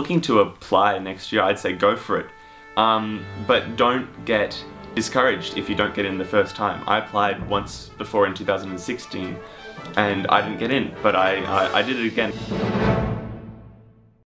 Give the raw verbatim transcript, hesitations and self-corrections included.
looking to apply next year, I'd say go for it. Um, but don't get discouraged if you don't get in the first time. I applied once before in two thousand sixteen and I didn't get in, but I, I, I did it again.